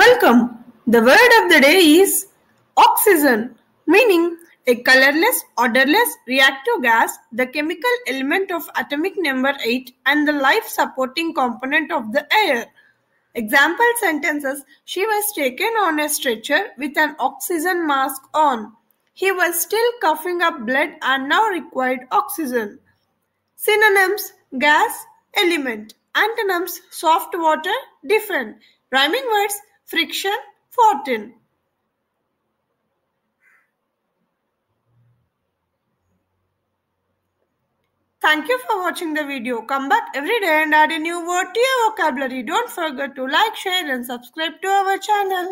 Welcome. The word of the day is oxygen, meaning a colorless, odorless reactive gas, the chemical element of atomic number 8 and the life-supporting component of the air. Example sentences: she was taken on a stretcher with an oxygen mask on. He was still coughing up blood and now required oxygen. Synonyms: gas, element. Antonyms: soft, water, different. Rhyming words: friction, fortin. Thank you for watching the video. Come back every day and add a new word to your vocabulary. Don't forget to like, share and subscribe to our channel.